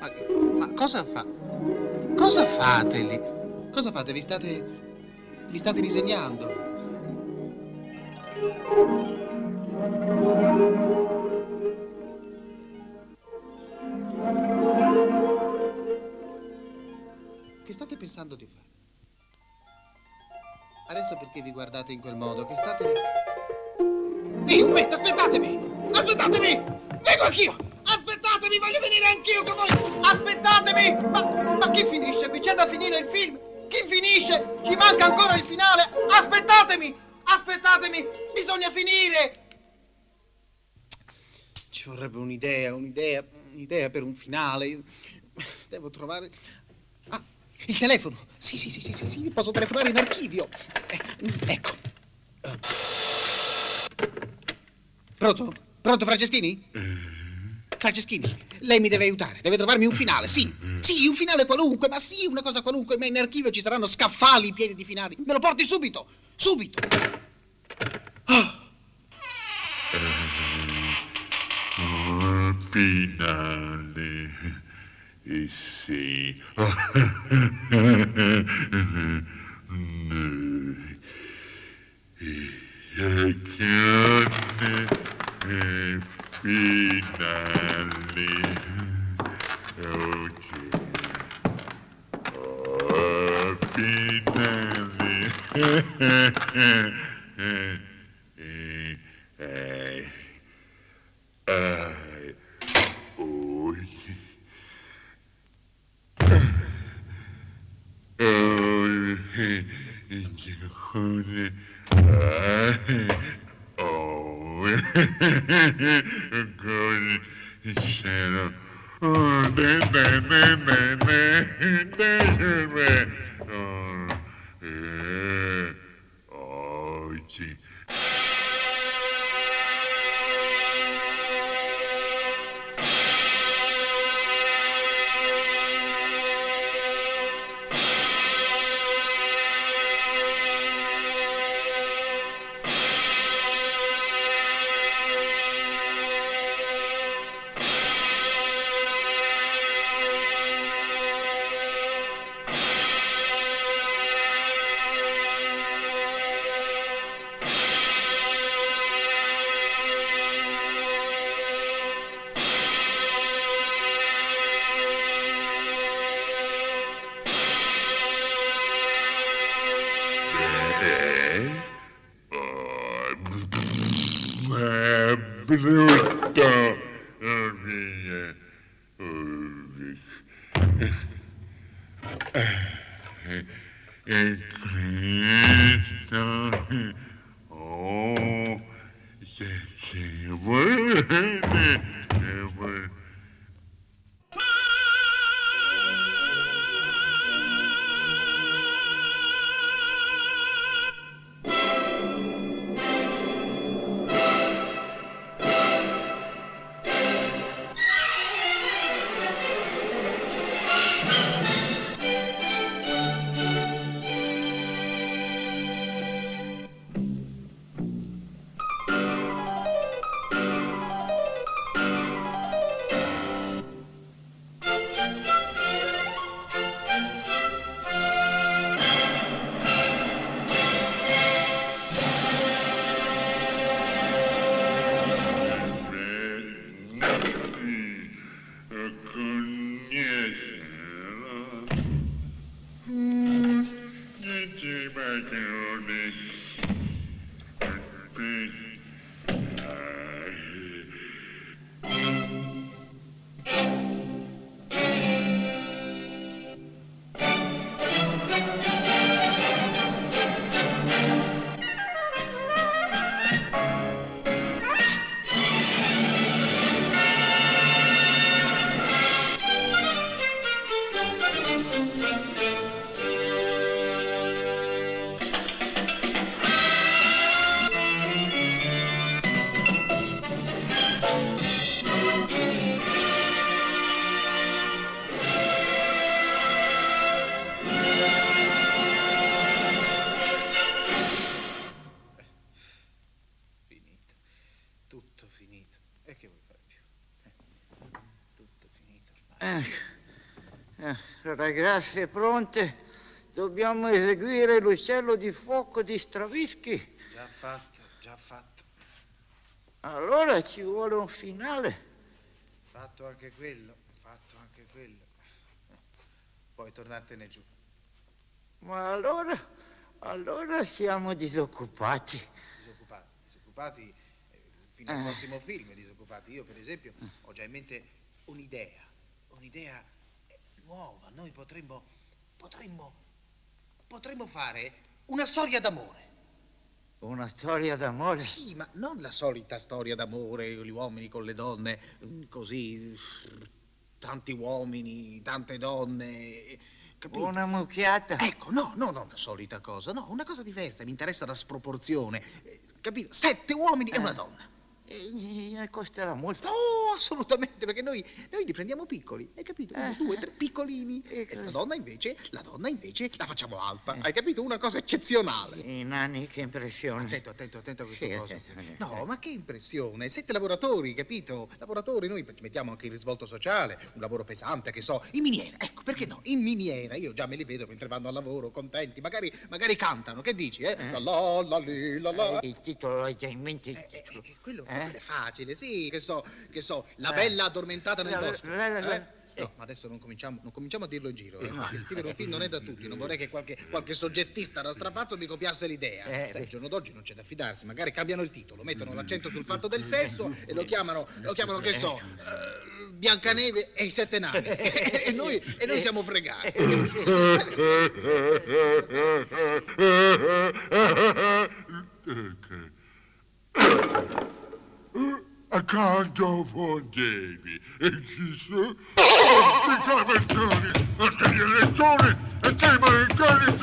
Ma cosa fa? Cosa fate lì? Cosa fate? Vi state disegnando? Che state pensando di fare? Adesso perché vi guardate in quel modo? Che state... Ehi, un momento, aspettatemi! Aspettatemi! Vengo anch'io! Aspettatemi, voglio venire anch'io con voi! Aspettatemi! Ma chi finisce? Qui c'è da finire il film! Chi finisce? Ci manca ancora il finale! Aspettatemi! Aspettatemi! Bisogna finire! Ci vorrebbe un'idea per un finale. Devo trovare... Ah, il telefono! Sì, posso telefonare in archivio. Ecco. Pronto? Pronto, Franceschini? Franceschini, lei mi deve aiutare, deve trovarmi un finale, sì, un finale qualunque, ma sì, una cosa qualunque, ma in archivio ci saranno scaffali pieni di finali. Me lo porti subito. Oh. Finale, sì. Finale. Ok. Oh, finale. Good shadow. Oh, gee. Brutta mia. E questo, oh, se ci vuole. Ragazze pronte, dobbiamo eseguire l'Uccello di fuoco di Stravinsky. Già fatto, già fatto. Allora ci vuole un finale. Fatto anche quello, fatto anche quello. Puoi tornartene giù. Ma allora siamo disoccupati. Disoccupati fino al prossimo film, disoccupati. Io, per esempio, ho già in mente un'idea nuova. Noi potremmo fare una storia d'amore. Una storia d'amore? Sì, ma non la solita storia d'amore, gli uomini con le donne, così, tanti uomini, tante donne, capito? Una mucchiata? Ecco, no, la solita cosa, no, una cosa diversa, mi interessa la sproporzione, capito? 7 uomini e una donna. E costerà molto? No, assolutamente, perché noi li prendiamo piccoli, hai capito? 1, 2, 3 piccolini. E la donna invece la facciamo alta, hai capito? Una cosa eccezionale. I nani, che impressione. Attento a questa cosa. No, ma che impressione? 7 lavoratori, capito? Lavoratori, noi ci mettiamo anche il risvolto sociale, un lavoro pesante, che so, in miniera, ecco, perché no? In miniera, io già me li vedo mentre vanno al lavoro, contenti, magari cantano, che dici? La la la la. Il titolo l'hai già in mente, il titolo. Quello è facile, sì, che so, la bella addormentata nel bosco. No, ma adesso non cominciamo a dirlo in giro, perché scrivere un film non è da tutti, non vorrei che qualche soggettista da strapazzo mi copiasse l'idea. Al giorno d'oggi non c'è da fidarsi, magari cambiano il titolo, mettono l'accento sul fatto del sesso e lo chiamano che so, Biancaneve e i 7 nani. E noi siamo fregati. Accanto a Fondevi ci sono tanti capezzoni, anche gli elettori e dei mancani